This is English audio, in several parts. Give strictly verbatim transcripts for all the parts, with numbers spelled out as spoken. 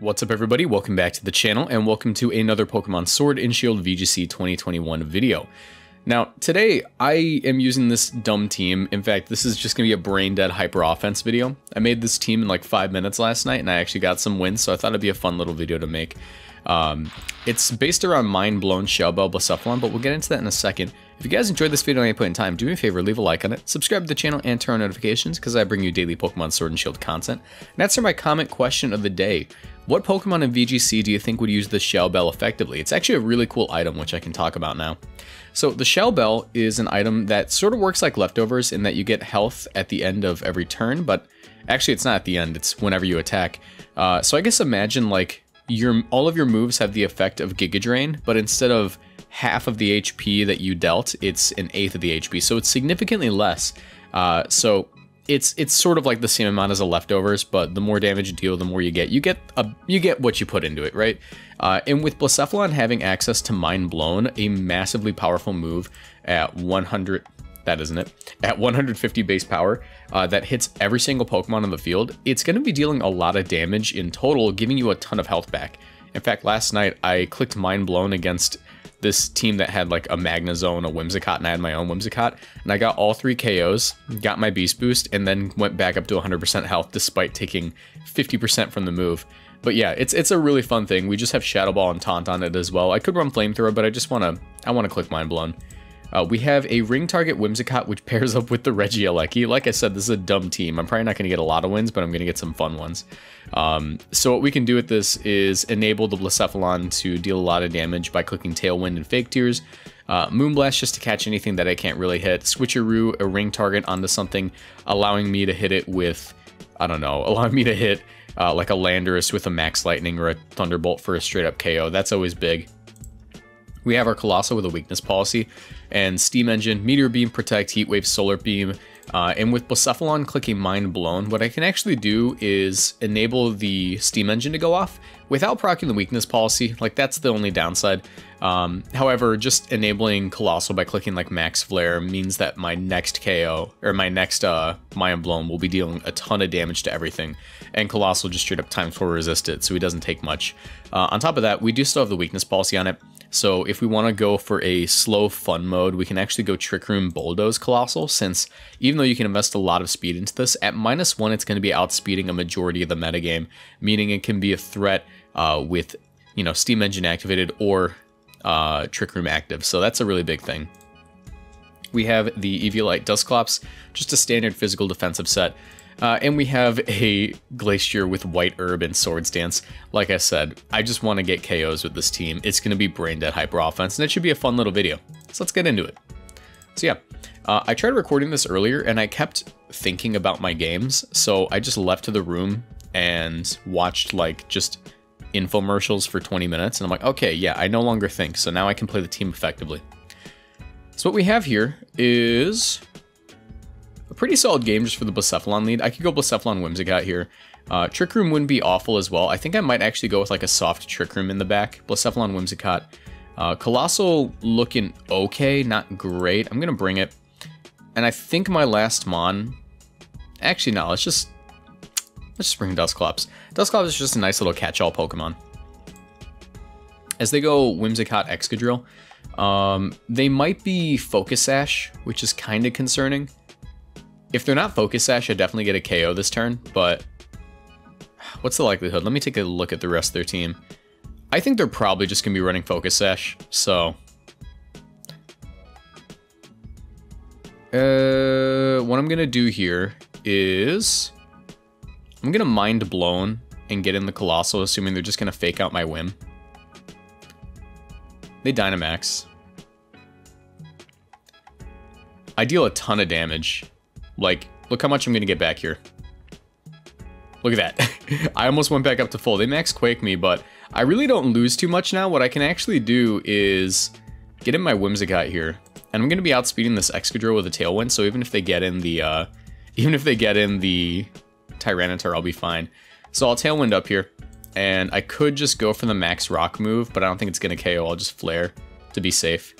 What's up everybody, welcome back to the channel and welcome to another Pokemon Sword and Shield V G C twenty twenty-one video. Now today I am using this dumb team. In fact, this is just going to be a brain dead hyper offense video. I made this team in like five minutes last night and I actually got some wins, so I thought it'd be a fun little video to make. Um, it's based around Mind Blown, Shell Bell, Blacephalon, but we'll get into that in a second. If you guys enjoyed this video at any point in time, do me a favor, leave a like on it, subscribe to the channel, and turn on notifications because I bring you daily Pokemon Sword and Shield content. And answer my comment question of the day. What Pokemon in V G C do you think would use the Shell Bell effectively? It's actually a really cool item, which I can talk about now. So the Shell Bell is an item that sort of works like Leftovers in that you get health at the end of every turn, but actually it's not at the end, it's whenever you attack. Uh, so I guess imagine like your all of your moves have the effect of Giga Drain, but instead of half of the H P that you dealt, it's an eighth of the H P, so it's significantly less. Uh, so. It's it's sort of like the same amount as a Leftovers, but the more damage you deal, the more you get. You get a, you get what you put into it, right? Uh, and with Blacephalon having access to Mind Blown, a massively powerful move at one hundred, that isn't it, at one hundred fifty base power uh, that hits every single Pokemon on the field, it's going to be dealing a lot of damage in total, giving you a ton of health back. In fact, last night I clicked Mind Blown against this team that had like a Magnezone, a Whimsicott, and I had my own Whimsicott, and I got all three K Os, got my Beast Boost, and then went back up to one hundred percent health despite taking fifty percent from the move. But yeah, it's it's a really fun thing. We just have Shadow Ball and Taunt on it as well. I could run Flamethrower, but I just want to I want to click Mind Blown. Uh, we have a Ring Target Whimsicott, which pairs up with the Regieleki. Like I said, this is a dumb team. I'm probably not going to get a lot of wins, but I'm going to get some fun ones. Um, so what we can do with this is enable the Blacephalon to deal a lot of damage by clicking Tailwind and Fake Tears. Uh, Moonblast just to catch anything that I can't really hit. Switcheroo, a Ring Target onto something, allowing me to hit it with, I don't know, allowing me to hit uh, like a Landorus with a Max Lightning or a Thunderbolt for a straight up K O. That's always big. We have our Colossal with a Weakness Policy, and Steam Engine, Meteor Beam, Protect, Heat Wave, Solar Beam, uh, and with Blacephalon clicking Mind Blown, what I can actually do is enable the Steam Engine to go off without proccing the Weakness Policy. Like, that's the only downside. Um, however, just enabling Colossal by clicking like Max Flare means that my next K O, or my next uh, Mind Blown will be dealing a ton of damage to everything, and Colossal just straight up times four resist it, so he doesn't take much. Uh, on top of that, we do still have the Weakness Policy on it. So if we want to go for a slow fun mode, we can actually go Trick Room Bulldoze Colossal, since even though you can invest a lot of speed into this, at minus one, it's going to be outspeeding a majority of the metagame, meaning it can be a threat uh, with, you know, Steam Engine activated or uh, Trick Room active. So that's a really big thing. We have the Eviolite Dusclops, just a standard physical defensive set. Uh, and we have a Glacier with White Herb and Swords Dance. Like I said, I just want to get K Os with this team. It's going to be brain dead hyper offense, and it should be a fun little video. So let's get into it. So yeah, uh, I tried recording this earlier, and I kept thinking about my games. So I just left to the room and watched like just infomercials for twenty minutes. And I'm like, okay, yeah, I no longer think. So now I can play the team effectively. So what we have here is pretty solid game just for the Blacephalon lead. I could go Blacephalon Whimsicott here. Uh, Trick Room wouldn't be awful as well. I think I might actually go with like a soft Trick Room in the back. Blacephalon Whimsicott. Uh, Colossal looking okay, not great. I'm going to bring it. And I think my last Mon... Actually, no, let's just... Let's just bring Dusclops. Dusclops is just a nice little catch-all Pokemon. As they go Whimsicott Excadrill, um, they might be Focus Sash, which is kind of concerning. If they're not Focus Sash, I definitely get a K O this turn, but what's the likelihood? Let me take a look at the rest of their team. I think they're probably just going to be running Focus Sash, so... Uh, what I'm going to do here is... I'm going to Mind Blown and get in the Colossal, assuming they're just going to fake out my Whim. They Dynamax. I deal a ton of damage. Like, look how much I'm going to get back here. Look at that. I almost went back up to full. They max Quake me, but I really don't lose too much now. What I can actually do is get in my Whimsicott here. And I'm going to be outspeeding this Excadrill with a Tailwind, so even if they get in the, uh, even if they get in the Tyranitar, I'll be fine. So I'll Tailwind up here, and I could just go for the Max Rock move, but I don't think it's going to K O. I'll just Flare to be safe.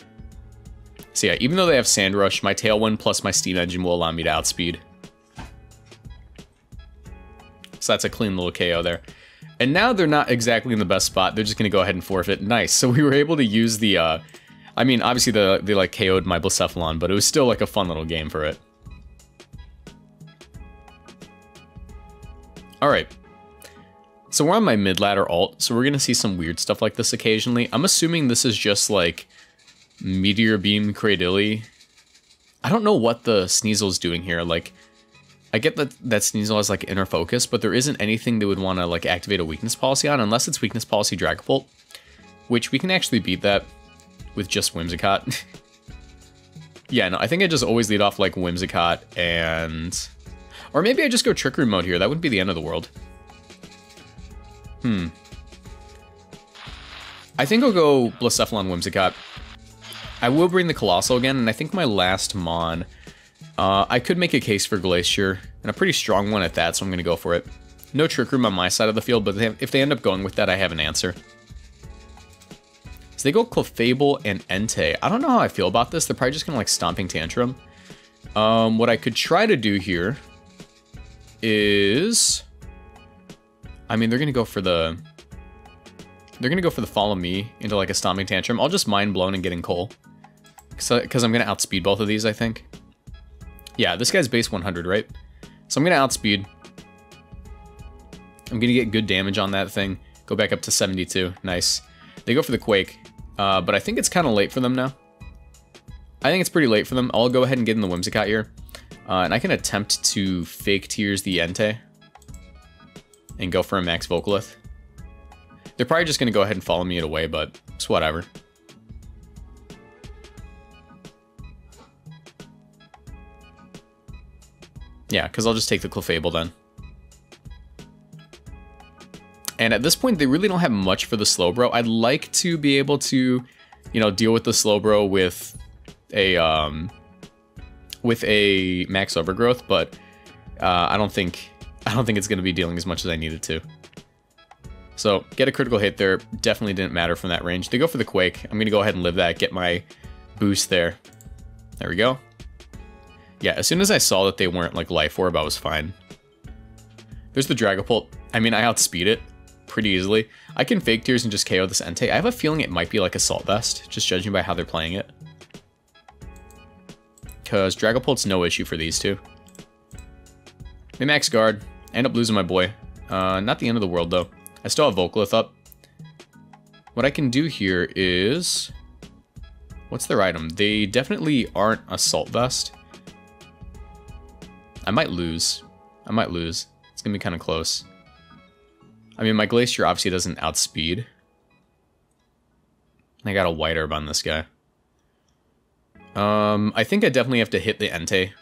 So yeah, even though they have Sand Rush, my Tailwind plus my Steam Engine will allow me to outspeed. So that's a clean little K O there. And now they're not exactly in the best spot. They're just going to go ahead and forfeit. Nice. So we were able to use the, uh, I mean, obviously the, they like K O'd my Blacephalon, but it was still like a fun little game for it. All right. So we're on my mid ladder alt, so we're going to see some weird stuff like this occasionally. I'm assuming this is just like Meteor Beam Cradily. I don't know what the Sneasel's doing here. Like, I get that, that Sneasel has like inner focus, but there isn't anything they would want to like activate a weakness policy on unless it's weakness policy Dragapult, which we can actually beat that with just Whimsicott. Yeah, no, I think I just always lead off like Whimsicott and... Or maybe I just go Trick Room mode here. That wouldn't be the end of the world. Hmm. I think I'll go Blacephalon Whimsicott. I will bring the Colossal again, and I think my last Mon... Uh, I could make a case for Glacier, and a pretty strong one at that, so I'm going to go for it. No Trick Room on my side of the field, but they have, if they end up going with that, I have an answer. So they go Clefable and Entei. I don't know how I feel about this. They're probably just going to like Stomping Tantrum. Um, what I could try to do here is... I mean, they're going to go for the... They're going to go for the Follow Me into like a Stomping Tantrum. I'll just Mind Blown and get in Coal. Because I'm going to outspeed both of these, I think. Yeah, this guy's base one hundred, right? So I'm going to outspeed. I'm going to get good damage on that thing. Go back up to seventy-two. Nice. They go for the Quake. Uh, but I think it's kind of late for them now. I think it's pretty late for them. I'll go ahead and get in the Whimsicott here. Uh, and I can attempt to Fake Tears the Entei. And go for a Max Volcalith. They're probably just going to go ahead and follow me it away, but it's whatever. Yeah, because I'll just take the Clefable then. And at this point, they really don't have much for the Slowbro. I'd like to be able to, you know, deal with the Slowbro with a um, with a Max Overgrowth, but uh, I don't think. I don't think it's going to be dealing as much as I needed to. So, get a critical hit there. Definitely didn't matter from that range. They go for the Quake. I'm going to go ahead and live that. Get my boost there. There we go. Yeah, as soon as I saw that they weren't like Life Orb, I was fine. There's the Dragapult. I mean, I outspeed it pretty easily. I can Fake Tears and just K O this Entei. I have a feeling it might be like Assault Vest, just judging by how they're playing it. Because Dragapult's no issue for these two. They Max Guard. End up losing my boy. Uh, not the end of the world, though. I still have Volcalith up. What I can do here is... What's their item? They definitely aren't Assault Vest. I might lose. I might lose. It's going to be kind of close. I mean, my Glacier obviously doesn't outspeed. I got a White Herb on this guy. Um, I think I definitely have to hit the Entei.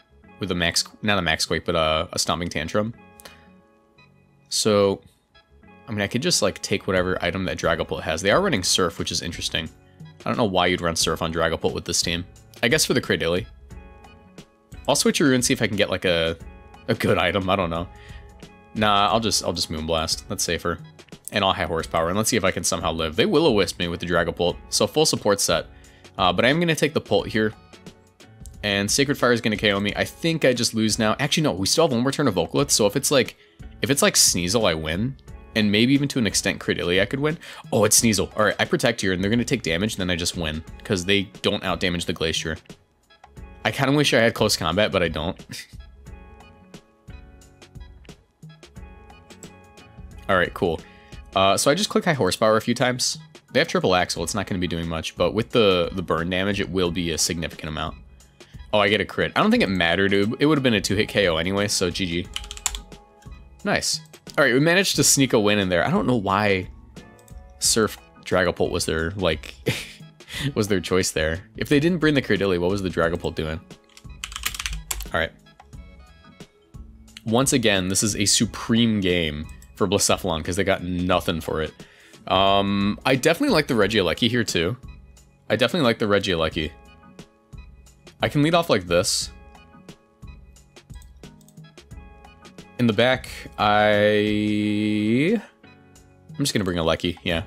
With a max, not a max quake, but a, a Stomping Tantrum. So, I mean, I could just like take whatever item that Dragapult has. They are running Surf, which is interesting. I don't know why you'd run Surf on Dragapult with this team. I guess for the Cradily. I'll Switcheroo and see if I can get like a a good item. I don't know. Nah, I'll just I'll just Moonblast. That's safer. And I'll High Horsepower, and let's see if I can somehow live. They will-o-wisp me with the Dragapult, so full support set. Uh, but I am gonna take the Pult here. And Sacred Fire is going to K O me. I think I just lose now. Actually, no, we still have one more turn of Vocalith, so if it's like if it's like Sneasel, I win. And maybe even to an extent Cradily, I could win. Oh, it's Sneasel. All right, I Protect here, and they're going to take damage, and then I just win. Because they don't out-damage the Glacier. I kind of wish I had Close Combat, but I don't. All right, cool. Uh, so I just click High Horsepower a few times. They have Triple Axle. It's not going to be doing much, but with the, the burn damage, it will be a significant amount. Oh, I get a crit. I don't think it mattered. It would have been a two-hit K O anyway, so G G. Nice. All right, we managed to sneak a win in there. I don't know why Surf Dragapult was their, like, was their choice there. If they didn't bring the Cradily, what was the Dragapult doing? All right. Once again, this is a supreme game for Blacephalon because they got nothing for it. Um, I definitely like the Regieleki here, too. I definitely like the Regieleki. I can lead off like this. In the back, I... I'm just going to bring a Lecky, yeah.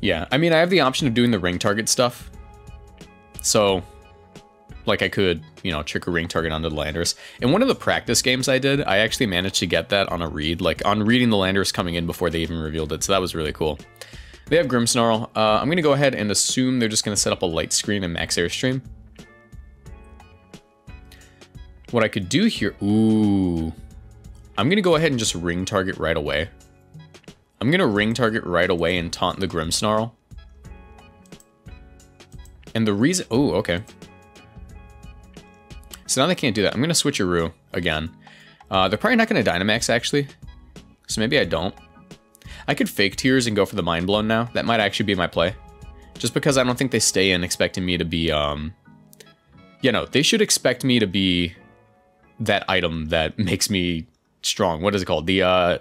Yeah, I mean, I have the option of doing the Ring Target stuff. So, Like I could, you know, trick a Ring Target onto the Landorus. In one of the practice games I did, I actually managed to get that on a read, like on reading the Landorus coming in before they even revealed it, so that was really cool. They have Grimmsnarl. Uh, I'm going to go ahead and assume they're just going to set up a Light Screen and Max Airstream. What I could do here... Ooh. I'm going to go ahead and just Ring Target right away. I'm going to Ring Target right away and taunt the Grimmsnarl. And the reason... Ooh, okay. So now they can't do that. I'm going to Switcheroo again. Uh, they're probably not going to Dynamax, actually. So maybe I don't. I could Fake Tears and go for the Mind Blown now. That might actually be my play. Just because I don't think they stay in expecting me to be, um... you know, they should expect me to be that item that makes me strong. What is it called? The, uh...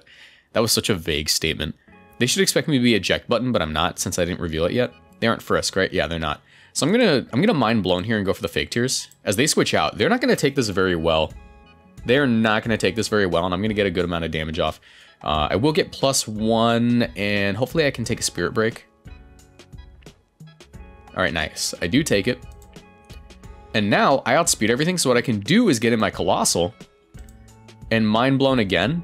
That was such a vague statement. They should expect me to be Eject Button, but I'm not, since I didn't reveal it yet. They aren't Frisk, right? Yeah, they're not. So I'm gonna, I'm gonna Mind Blown here and go for the Fake Tears. As they switch out, they're not gonna take this very well. They're not gonna take this very well, and I'm gonna get a good amount of damage off. Uh, I will get plus one, and hopefully I can take a Spirit Break. Alright, nice. I do take it. And now, I outspeed everything, so what I can do is get in my Colossal, and Mind Blown again.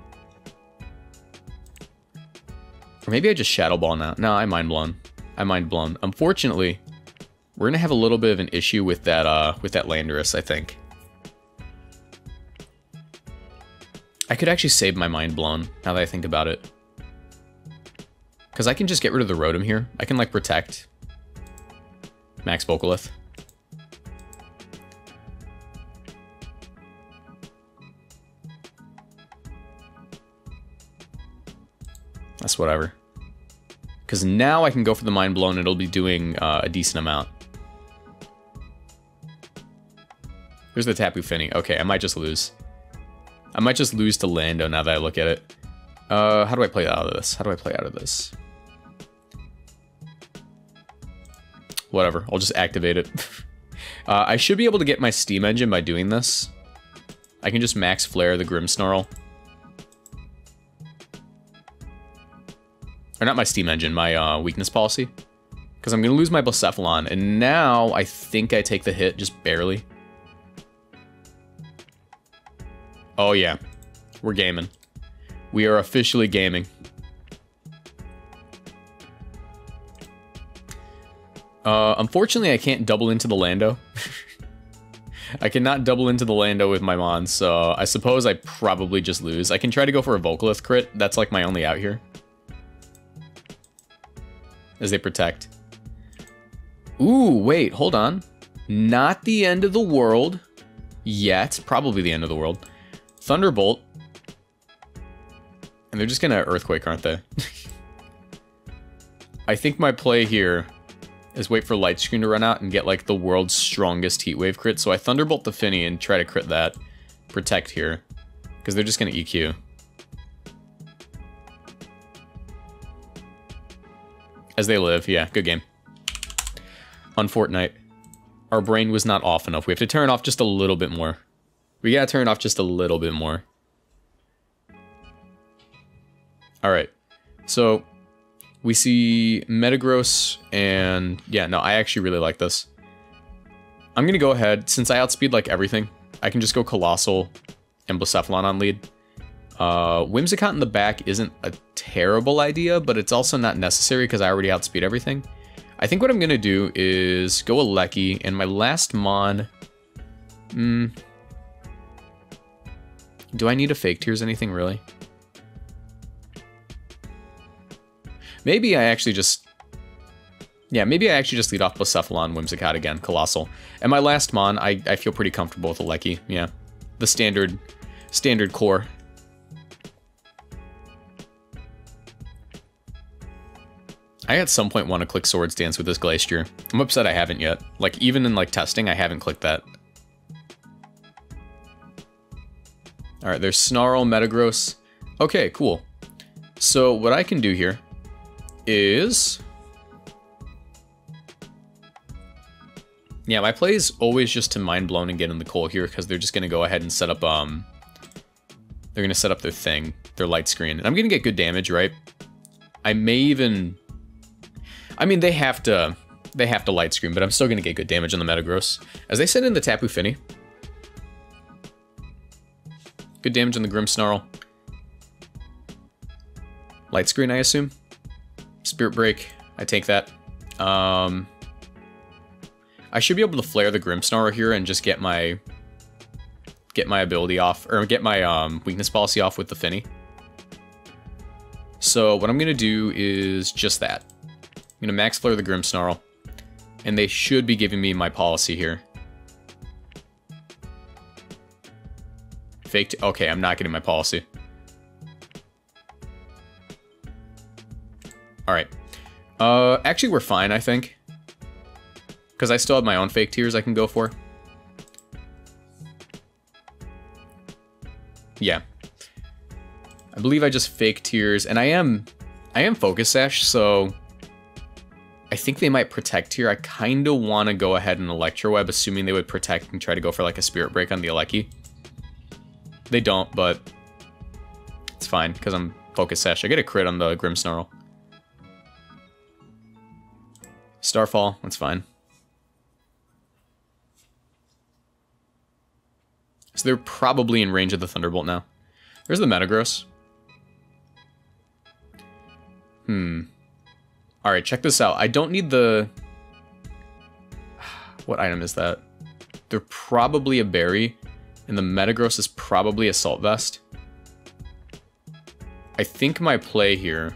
Or maybe I just Shadow Ball now. No, I Mind Blown. I Mind Blown. Unfortunately, we're going to have a little bit of an issue with that, uh, with that Landorus, I think. I could actually save my Mind Blown, now that I think about it. Because I can just get rid of the Rotom here. I can, like, Protect. Max Volcalith. That's whatever. Because now I can go for the Mind Blown, it'll be doing uh, a decent amount. There's the Tapu Fini. Okay, I might just lose. I might just lose to Lando now that I look at it. Uh, how do I play out of this? How do I play out of this? Whatever, I'll just activate it. uh, I should be able to get my Steam Engine by doing this. I can just Max Flare the Grimmsnarl. Or not my Steam Engine, my uh, Weakness Policy. Because I'm going to lose my Blacephalon, and now I think I take the hit, just barely. Oh yeah, we're gaming. We are officially gaming. Uh, unfortunately, I can't double into the Lando. I cannot double into the Lando with my Mons, so I suppose I probably just lose. I can try to go for a Volcalith crit. That's like my only out here. As they Protect. Ooh, wait, hold on. Not the end of the world yet. Probably the end of the world. Thunderbolt. And they're just gonna Earthquake, aren't they? I think my play here is wait for Light Screen to run out and get like the world's strongest Heat Wave crit. So I Thunderbolt the Fini and try to crit that. Protect here. Because they're just gonna E Q. As they live, yeah, good game. On Fortnite. Our brain was not off enough. We have to turn off just a little bit more. We gotta turn off just a little bit more. Alright. So, we see Metagross and... Yeah, no, I actually really like this. I'm gonna go ahead, since I outspeed like everything, I can just go Colossal and Blacephalon on lead. Uh, Whimsicott in the back isn't a terrible idea, but it's also not necessary because I already outspeed everything. I think what I'm going to do is go Alecki, and my last Mon... Mm, do I need a Fake Tears anything, really? Maybe I actually just... Yeah, maybe I actually just lead off Blacephalon, Whimsicott again, Colossal. And my last Mon, I, I feel pretty comfortable with Alecki, yeah. The standard, standard core. I at some point want to click Swords Dance with this Glacier. I'm upset I haven't yet. Like, even in, like, testing, I haven't clicked that. Alright, there's Snarl, Metagross. Okay, cool. So, what I can do here is... Yeah, my play is always just to Mind Blown and get in the coal here, because they're just going to go ahead and set up, um... They're going to set up their thing, their Light Screen. And I'm going to get good damage, right? I may even... I mean, they have to, they have to Light Screen, but I'm still going to get good damage on the Metagross. As they send in the Tapu Fini. Good damage on the Grimmsnarl. Light Screen, I assume. Spirit Break. I take that. Um, I should be able to flare the Grimmsnarl here and just get my get my ability off, or get my um, Weakness Policy off with the Fini. So what I'm going to do is just that. I'm going to Max Flare the Grimmsnarl, and they should be giving me my policy here. Faked. Okay, I'm not getting my policy. All right. Uh, actually, we're fine, I think. Because I still have my own Fake Tears I can go for. Yeah. I believe I just Fake Tears, and I am I am Focus Sash, so I think they might Protect here. I kind of want to go ahead and Electroweb, assuming they would Protect and try to go for like a Spirit Break on the Elecki. They don't, but it's fine, because I'm Focus Sash. I get a crit on the Grimmsnarl. Starfall, that's fine. So they're probably in range of the Thunderbolt now. There's the Metagross. Hmm. Alright, check this out. I don't need the... What item is that? They're probably a berry, and the Metagross is probably Assault Vest. I think my play here...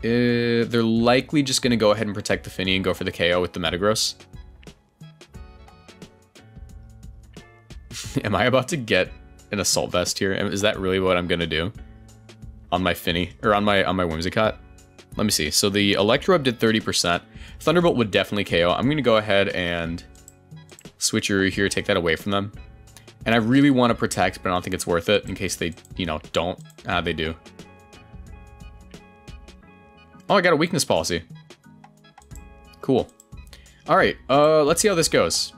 Uh, they're likely just going to go ahead and Protect the Fini and go for the K O with the Metagross. Am I about to get an Assault Vest here? Is that really what I'm going to do? On my Fini, or on my on my Whimsicott? Let me see. So the Electroweb did thirty percent. Thunderbolt would definitely K O. I'm going to go ahead and Switcheroo here, take that away from them. And I really want to Protect, but I don't think it's worth it in case they, you know, don't. Ah, they do. Oh, I got a Weakness Policy. Cool. All right, uh, let's see how this goes.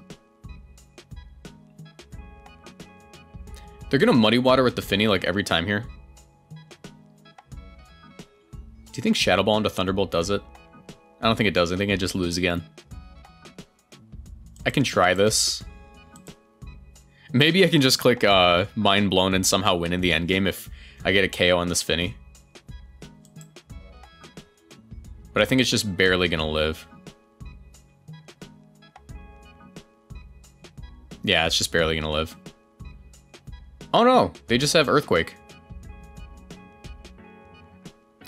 They're gonna Muddy Water with the Fini like every time here. Do you think Shadow Ball into Thunderbolt does it? I don't think it does. I think I just lose again. I can try this. Maybe I can just click uh, Mind Blown and somehow win in the endgame if I get a K O on this Fini. But I think it's just barely gonna live. Yeah, it's just barely gonna live. Oh no, they just have Earthquake.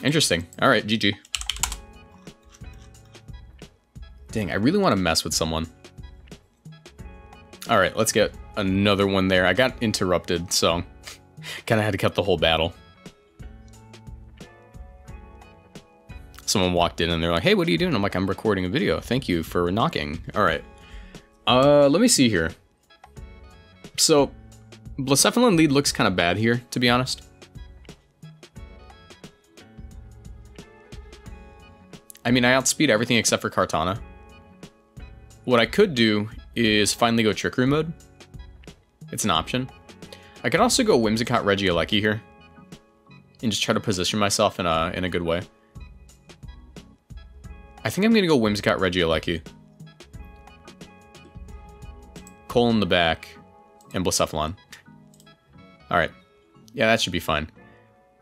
Interesting. All right, G G. Dang, I really want to mess with someone. All right, let's get another one there. I got interrupted, so kind of had to cut the whole battle. Someone walked in and they're like, hey, what are you doing? I'm like, I'm recording a video. Thank you for knocking. All right. Uh, let me see here. So, Blacephalon lead looks kind of bad here, to be honest. I mean, I outspeed everything except for Kartana. What I could do is finally go Trick Room mode. It's an option. I could also go Whimsicott Regieleki here and just try to position myself in a, in a good way. I think I'm going to go Whimsicott Regieleki. Cole in the back. And Blacephalon. Alright. Yeah, that should be fine.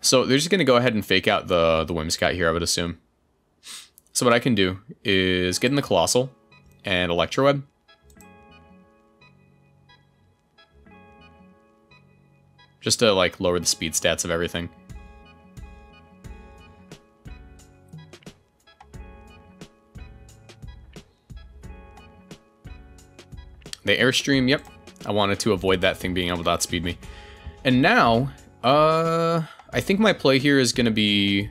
So they're just going to go ahead and fake out the, the Whimsicott here, I would assume. So what I can do is get in the Colossal and Electroweb. Just to, like, lower the speed stats of everything. They Airstream, yep. I wanted to avoid that thing being able to outspeed me. And now, uh, I think my play here is going to be...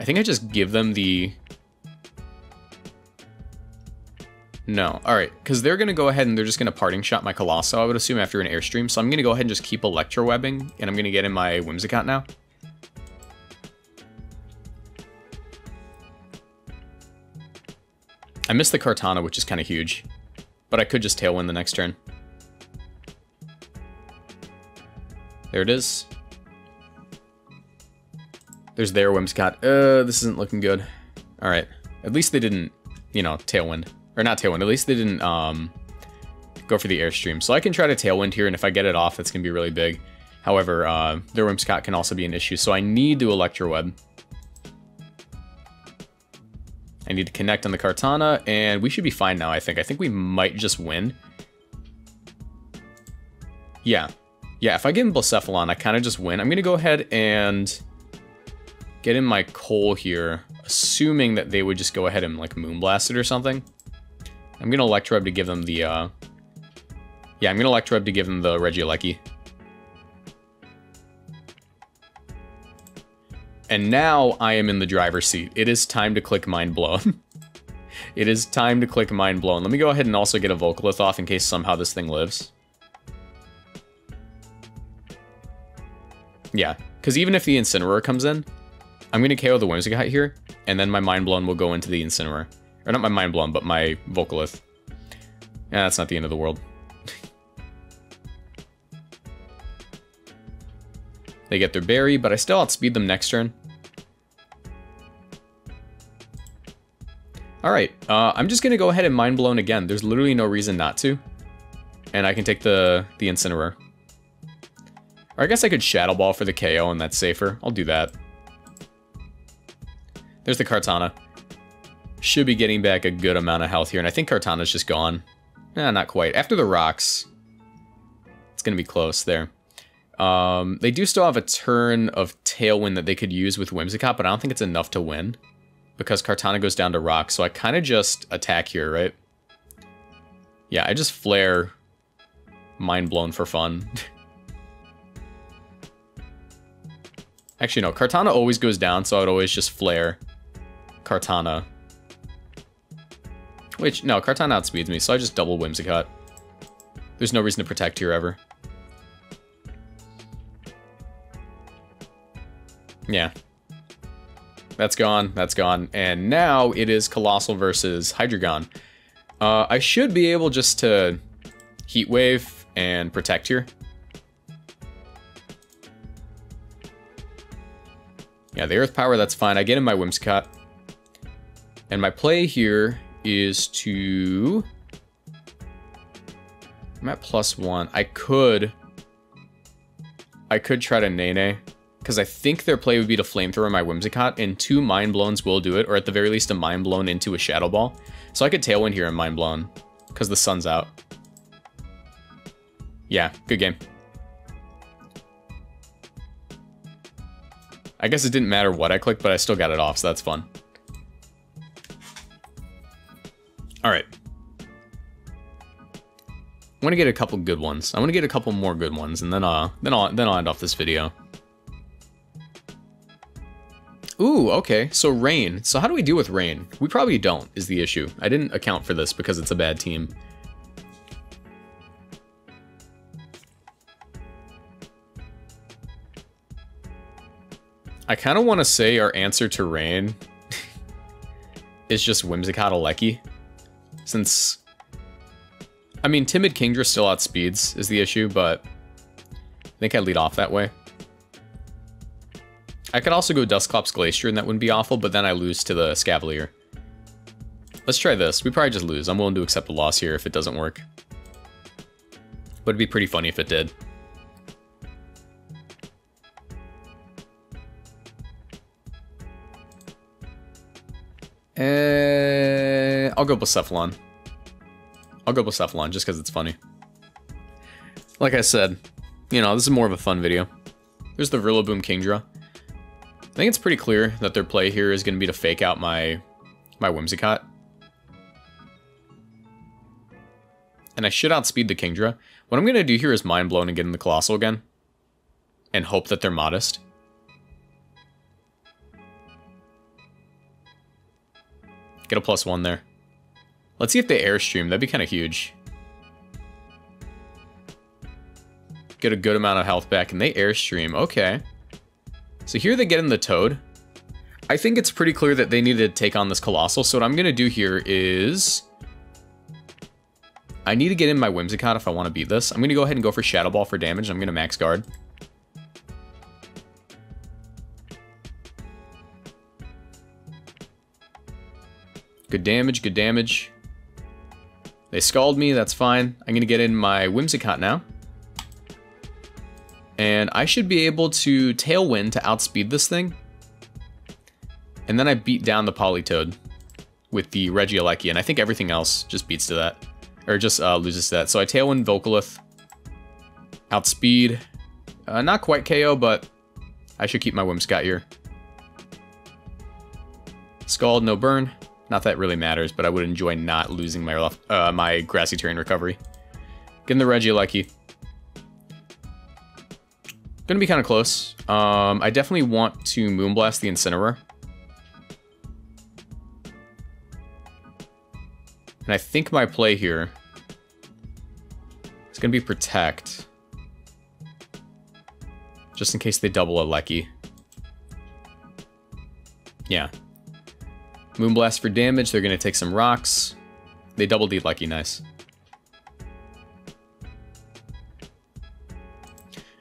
I think I just give them the... No, alright, because they're going to go ahead and they're just going to Parting Shot my Colossal, I would assume, after an Airstream. So I'm going to go ahead and just keep Electrowebbing, and I'm going to get in my Whimsicott now. I missed the Kartana, which is kind of huge. But I could just Tailwind the next turn. There it is. There's their Whimsicott. Uh, this isn't looking good. All right. At least they didn't, you know, Tailwind. Or not Tailwind. At least they didn't um, go for the Airstream. So I can try to Tailwind here, and if I get it off, that's going to be really big. However, uh, their Whimsicott can also be an issue, so I need to Electroweb. I need to connect on the Kartana, and we should be fine now, I think. I think we might just win. Yeah. Yeah, if I get in Blacephalon, I kind of just win. I'm going to go ahead and get in my Coal here, assuming that they would just go ahead and, like, Moonblast it or something. I'm going to Electroweb to give them the, uh... yeah, I'm going to Electroweb to give them the Regieleki. And now I am in the driver's seat. It is time to click Mind Blown. It is time to click Mind Blown. Let me go ahead and also get a Volcalith off in case somehow this thing lives. Yeah, because even if the Incineroar comes in, I'm going to K O the Whimsicott here, and then my Mind Blown will go into the Incineroar. Or not my Mind Blown, but my Volcalith. Yeah, that's not the end of the world. They get their berry, but I still outspeed them next turn. Alright, uh, I'm just going to go ahead and Mind Blown again. There's literally no reason not to. And I can take the, the Incineroar. Or I guess I could Shadow Ball for the K O and that's safer. I'll do that. There's the Kartana. Should be getting back a good amount of health here. And I think Kartana's just gone. Nah, not quite. After the rocks, it's going to be close there. Um, they do still have a turn of Tailwind that they could use with Whimsicott, but I don't think it's enough to win. Because Kartana goes down to rock, so I kind of just attack here, right? Yeah, I just Flare Mind Blown for fun. Actually, no, Kartana always goes down, so I would always just Flare Kartana. Which, no, Kartana outspeeds me, so I just double Whimsicott. There's no reason to Protect here ever. Yeah. That's gone, that's gone. And now it is Colossal versus Hydreigon. Uh, I should be able just to Heat Wave and Protect here. Yeah, the Earth Power, that's fine. I get in my Whimsicott. And my play here is to... I'm at plus one. I could... I could try to Nene. Because I think their play would be to Flamethrower my Whimsicott, and two Mind Blowns will do it, or at the very least a Mind Blown into a Shadow Ball. So I could Tailwind here and Mind Blown, because the sun's out. Yeah, good game. I guess it didn't matter what I clicked, but I still got it off, so that's fun. Alright. I want to get a couple good ones. I want to get a couple more good ones, and then, uh, then, I'll, then I'll end off this video. Ooh, okay, so Rain. So how do we deal with Rain? We probably don't, is the issue. I didn't account for this because it's a bad team. I kind of want to say our answer to Rain is just Whimsicott Alecki. Since, I mean, Timid Kingdra still outspeeds is the issue, but I think I lead off that way. I could also go Dusclops Glacier, and that wouldn't be awful, but then I lose to the Scavalier. Let's try this. We probably just lose. I'm willing to accept a loss here if it doesn't work. But it'd be pretty funny if it did. Uh, I'll go Blacephalon. I'll go Blacephalon, just because it's funny. Like I said, you know, this is more of a fun video. There's the Rillaboom Kingdra. I think it's pretty clear that their play here is going to be to fake out my my Whimsicott. And I should outspeed the Kingdra. What I'm going to do here is Mind Blown and get in the Colossal again. And hope that they're modest. Get a plus one there. Let's see if they Airstream. That'd be kind of huge. Get a good amount of health back, and they Airstream. Okay. So here they get in the Toad. I think it's pretty clear that they need to take on this Colossal, so what I'm going to do here is... I need to get in my Whimsicott if I want to beat this. I'm going to go ahead and go for Shadow Ball for damage, and I'm going to Max Guard. Good damage, good damage. They scald me, that's fine. I'm gonna get in my Whimsicott now. And I should be able to Tailwind to outspeed this thing. And then I beat down the Politoed with the Regieleki, and I think everything else just beats to that. Or just uh, loses to that. So I Tailwind Volcalith. Outspeed. Uh, not quite K O, but I should keep my Whimsicott here. Scald, no burn. Not that it really matters, but I would enjoy not losing my left, uh, my Grassy Terrain recovery. Getting the Regieleki. Gonna be kind of close. Um, I definitely want to Moonblast the Incineroar. And I think my play here is gonna be Protect. Just in case they double a Lecky. Yeah. Moonblast for damage, they're gonna take some rocks. They double D Lecky, nice.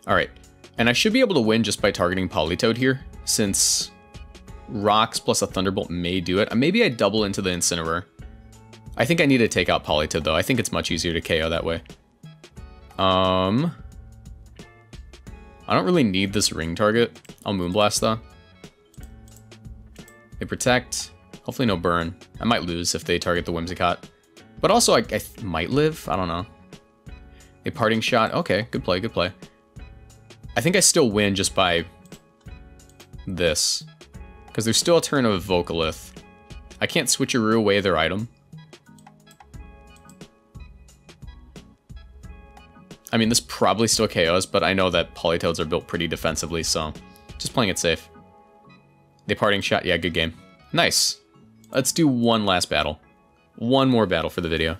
Alright. And I should be able to win just by targeting Politoed here, since rocks plus a Thunderbolt may do it. Maybe I double into the Incineroar. I think I need to take out Politoed though. I think it's much easier to K O that way. Um, I don't really need this Ring Target. I'll Moonblast though. They Protect. Hopefully no burn. I might lose if they target the Whimsicott. But also I, I might live. I don't know. A Parting Shot. Okay, good play, good play. I think I still win just by this. Because there's still a turn of Volcalith. I can't Switcheroo away their item. I mean, this probably still K Os, but I know that Politoeds are built pretty defensively, so just playing it safe. They Parting Shot. Yeah, good game. Nice. Let's do one last battle. One more battle for the video.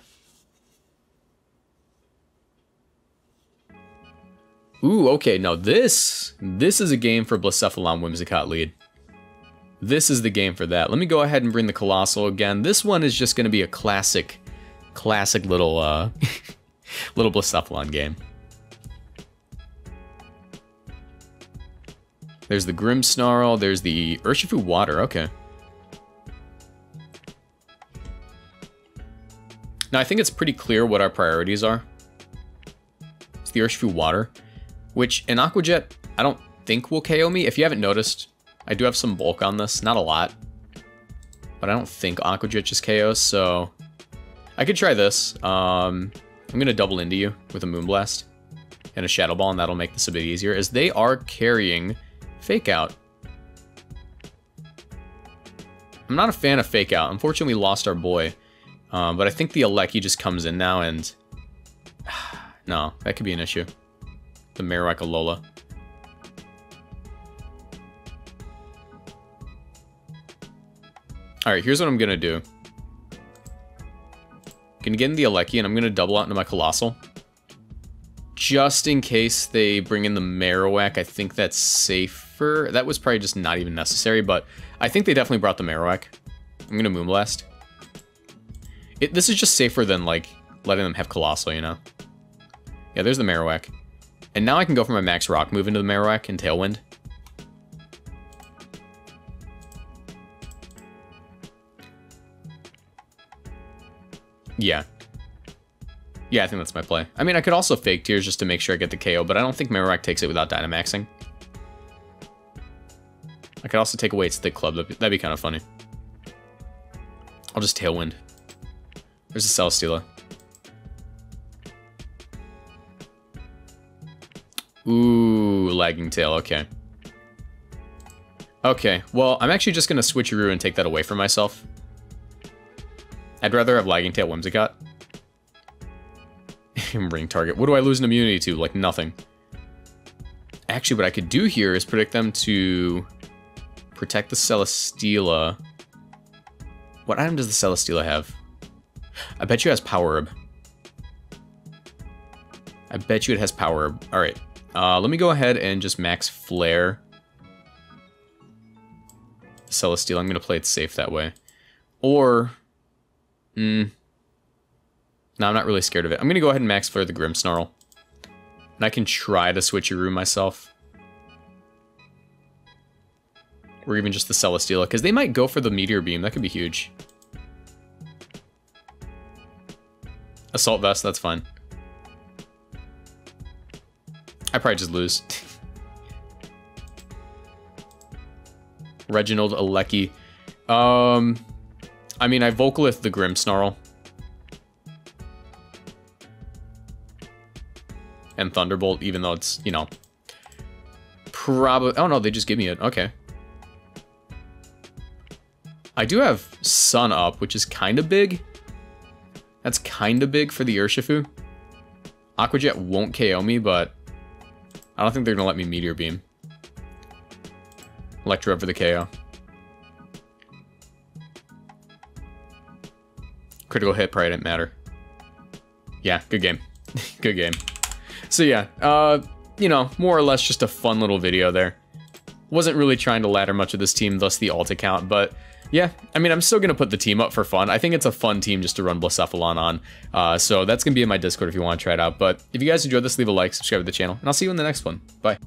Ooh, okay, now this, this is a game for Blacephalon Whimsicott lead. This is the game for that. Let me go ahead and bring the Colossal again. This one is just going to be a classic, classic little, uh, little Blacephalon game. There's the Grimmsnarl, there's the Urshifu Water, okay. Now I think it's pretty clear what our priorities are. It's the Urshifu Water. Which, an Aqua Jet, I don't think will K O me. If you haven't noticed, I do have some bulk on this. Not a lot. But I don't think Aqua Jet just K Os, so... I could try this. Um, I'm going to double into you with a Moonblast and a Shadow Ball, and that'll make this a bit easier, as they are carrying Fake Out. I'm not a fan of Fake Out. Unfortunately, we lost our boy. Um, but I think the Alecki just comes in now, and... no, that could be an issue. The Maracalola. Alright, here's what I'm gonna do. Gonna get in the Alecki and I'm gonna double out into my Colossal. Just in case they bring in the Marowak, I think that's safer. That was probably just not even necessary, but I think they definitely brought the Marowak. I'm gonna Moonblast. It, this is just safer than like letting them have Colossal, you know? Yeah, there's the Marowak. And now I can go for my Max Rock move into the Marowak and Tailwind. Yeah. Yeah, I think that's my play. I mean, I could also Fake Tears just to make sure I get the K O, but I don't think Marowak takes it without Dynamaxing. I could also take away its Thick Club. That'd be, be kind of funny. I'll just Tailwind. There's a Celesteela. Ooh, Lagging Tail, okay. Okay, well, I'm actually just going to Switcheroo and take that away from myself. I'd rather have Lagging Tail Whimsicott. Ring Target. What do I lose an immunity to? Like, nothing. Actually, what I could do here is predict them to protect the Celesteela. What item does the Celesteela have? I bet you it has Power Herb. I bet you it has Power Herb. All right. Uh, let me go ahead and just Max Flare Celesteela. I'm going to play it safe that way. Or, mm, no, I'm not really scared of it. I'm going to go ahead and Max Flare the Grimmsnarl. And I can try to Switcheroo myself. Or even just the Celesteela, because they might go for the Meteor Beam. That could be huge. Assault Vest, that's fine. I probably just lose. Reginald Alecki. Um, I mean, I Volcalith the Grimmsnarl. And Thunderbolt, even though it's, you know, probably... Oh, no, they just give me it. Okay. I do have Sun Up, which is kind of big. That's kind of big for the Urshifu. Aqua Jet won't K O me, but I don't think they're going to let me Meteor Beam. Electro for the K O. Critical hit probably didn't matter. Yeah, good game. Good game. So yeah, uh, you know, more or less just a fun little video there. Wasn't really trying to ladder much of this team, thus the alt account, but yeah, I mean, I'm still going to put the team up for fun. I think it's a fun team just to run Blacephalon on, uh, so that's going to be in my Discord if you want to try it out. But if you guys enjoyed this, leave a like, subscribe to the channel, and I'll see you in the next one. Bye.